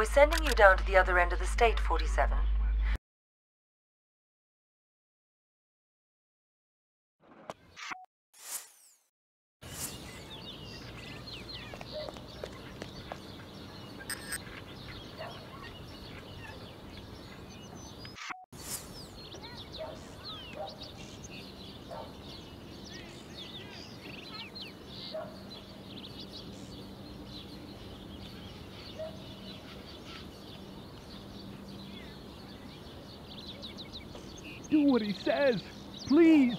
We're sending you down to the other end of the state, 47. Do what he says, please.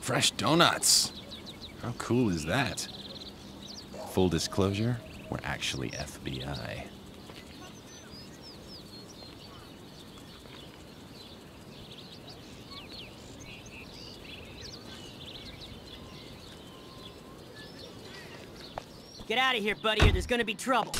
Fresh donuts. How cool is that? Full disclosure, we're actually FBI. Get out of here, buddy, or there's gonna be trouble.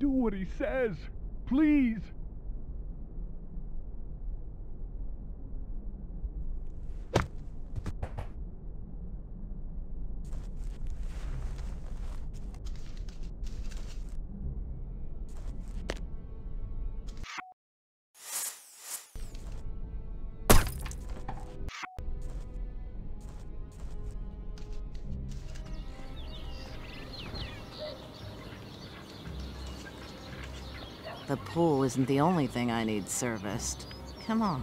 Do what he says, please. The pool isn't the only thing I need serviced. Come on.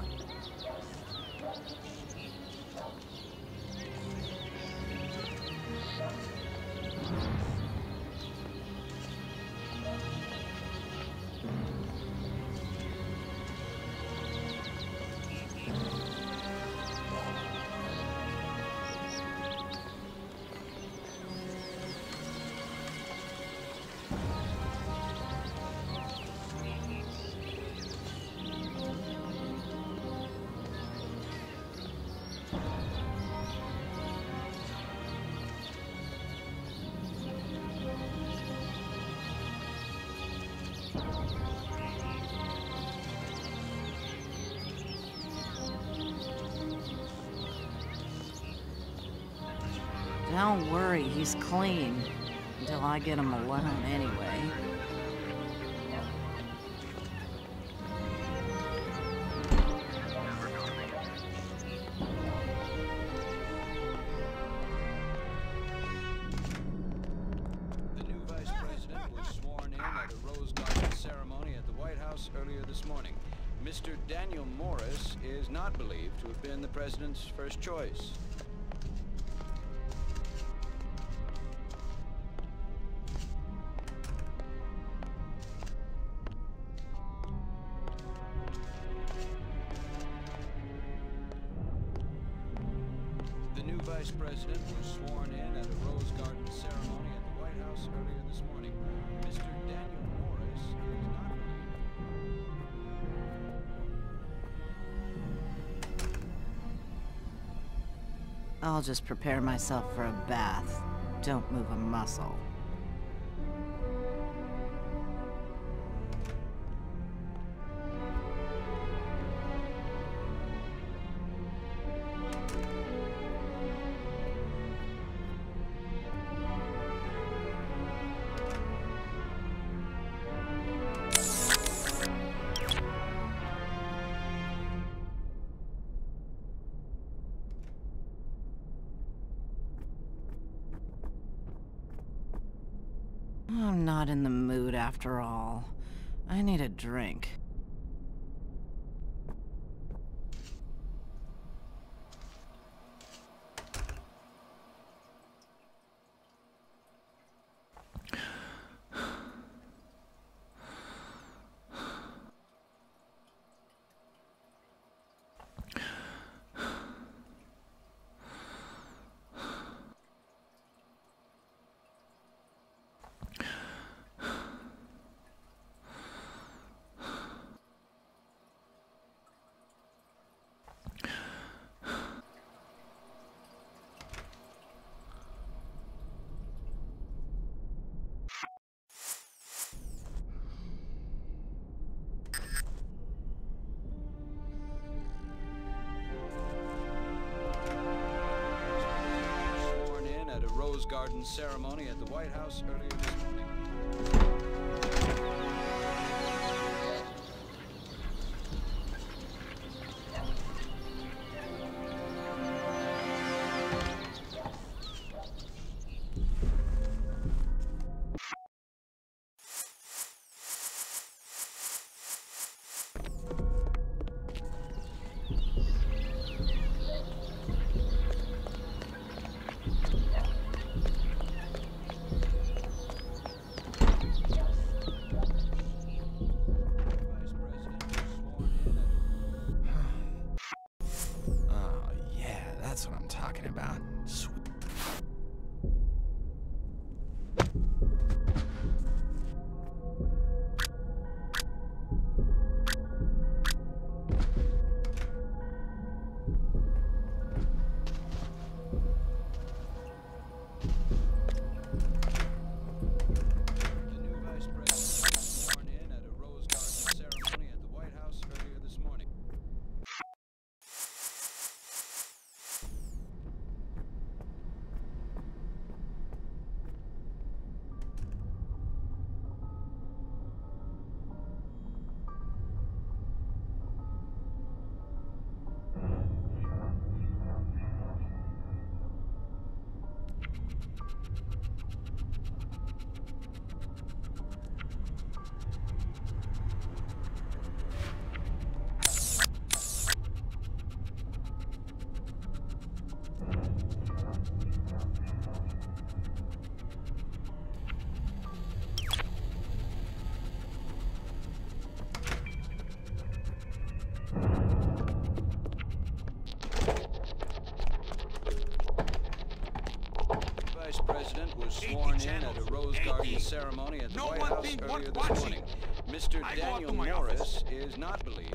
Don't worry, he's clean. Until I get him alone anyway. Earlier this morning, Mr. Daniel Morris is not believed to have been the president's first choice. The new vice president was sworn in at a Rose Garden ceremony at the White House earlier this morning. Mr. Daniel Morris is not believed. I'll just prepare myself for a bath. Don't move a muscle. I'm not in the mood after all. I need a drink. Rose Garden ceremony at the White House earlier this morning. That's what I'm talking about. Sweet. Was sworn in at a Rose Garden ceremony at the White House earlier this morning. Mr. Daniel Morris is not believed.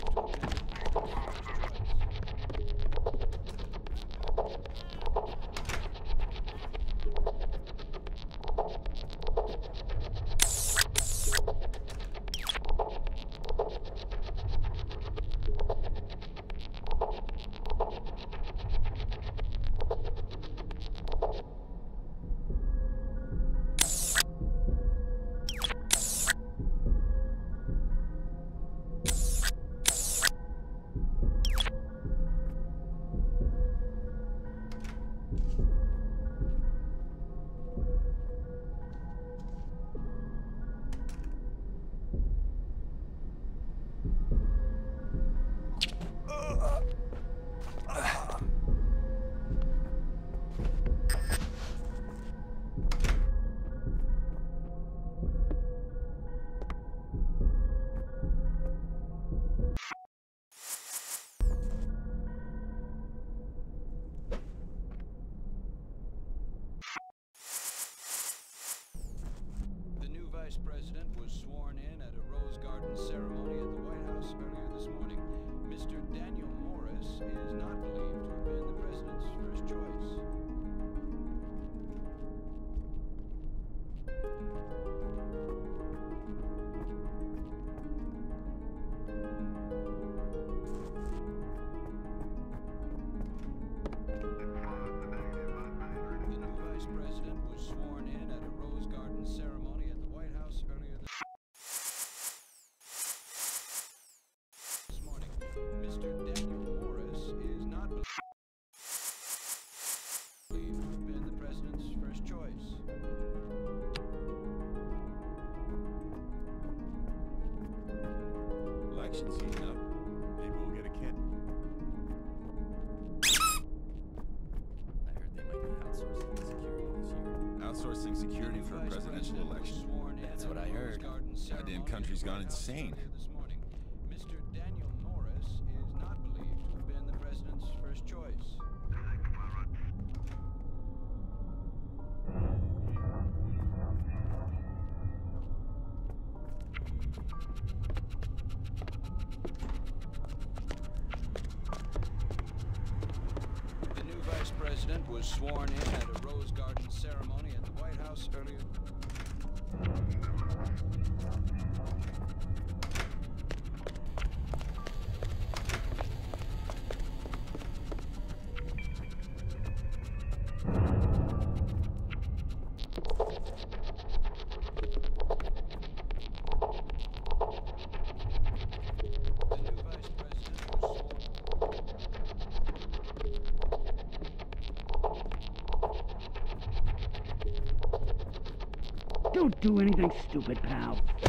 Mr. Daniel Morris is not believed to have been the president's first choice. Election season up. Maybe we'll get a candidate. I heard they might be outsourcing security this year. Outsourcing security for a presidential election. That's what I heard. Goddamn country's gone insane. Mr. Daniel Morris is not believed to have been the president's first choice. The new vice president was sworn in at a Rose Garden ceremony at the White House earlier. Don't do anything stupid, pal.